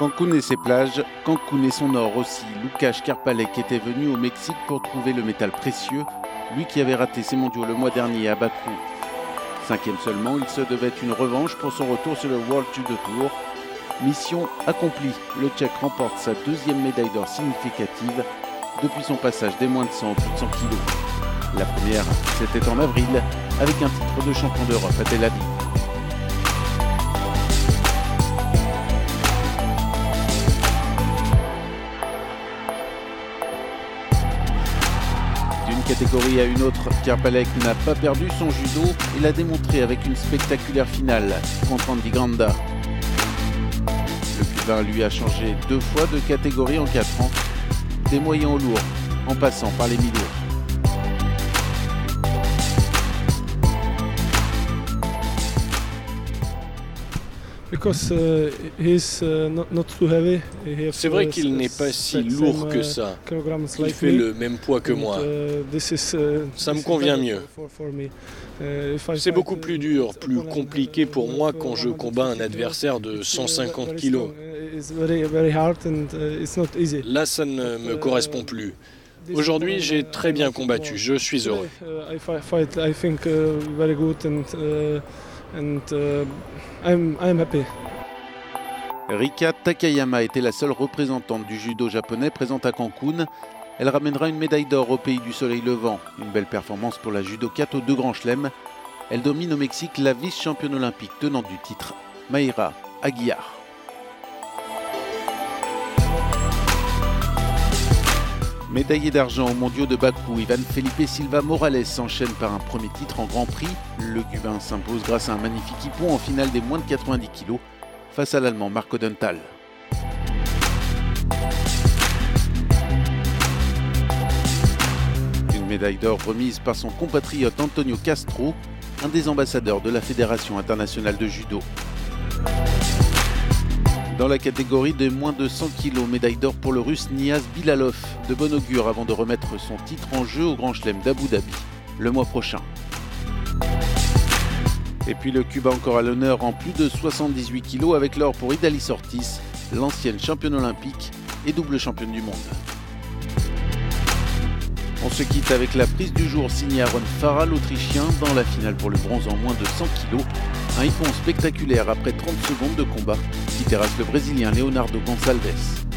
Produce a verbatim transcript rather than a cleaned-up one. Cancún et ses plages, Cancún et son or aussi. Lukáš Krpálek était venu au Mexique pour trouver le métal précieux, lui qui avait raté ses mondiaux le mois dernier à Bakou. Cinquième seulement, il se devait une revanche pour son retour sur le World Judo Tour. Mission accomplie, le Tchèque remporte sa deuxième médaille d'or significative depuis son passage des moins de cent plus de cent kilos. La première, c'était en avril, avec un titre de champion d'Europe à Tel Aviv. Catégorie à une autre, Krpálek n'a pas perdu son judo et l'a démontré avec une spectaculaire finale contre Andy Ganda. Le Cubain lui a changé deux fois de catégorie en quatre ans, des moyens aux lourds, en passant par les mi-lourds. C'est vrai qu'il n'est pas si lourd que ça. Il fait le même poids que moi. Ça me convient mieux. C'est beaucoup plus dur, plus compliqué pour moi quand je combats un adversaire de cent cinquante kilos. Là, ça ne me correspond plus. Aujourd'hui, j'ai très bien combattu. Je suis heureux. And uh, I'm, I'm happy. Rika Takayama était la seule représentante du judo japonais présente à Cancún. Elle ramènera une médaille d'or au pays du soleil levant. Une belle performance pour la judokate aux deux grands chelems. Elle domine au Mexique la vice-championne olympique tenant du titre, Mayra Aguiar. Médaillé d'argent aux mondiaux de Bakou, Ivan Felipe Silva Morales s'enchaîne par un premier titre en Grand Prix. Le Cubain s'impose grâce à un magnifique ippon en finale des moins de quatre-vingt-dix kilos face à l'Allemand Marco Dental. Une médaille d'or remise par son compatriote Antonio Castro, un des ambassadeurs de la Fédération internationale de judo. Dans la catégorie des moins de cent kilos, médaille d'or pour le Russe Niaz Bilalov, de bon augure avant de remettre son titre en jeu au Grand Chelem d'Abu Dhabi le mois prochain. Et puis le Cubain encore à l'honneur en plus de soixante-dix-huit kilos avec l'or pour Idalys Ortiz, l'ancienne championne olympique et double championne du monde. On se quitte avec la prise du jour signée à Ron Farah, l'Autrichien, dans la finale pour le bronze en moins de cent kilos. Un ippon spectaculaire après trente secondes de combat qui terrasse le Brésilien Leonardo Gonçalves.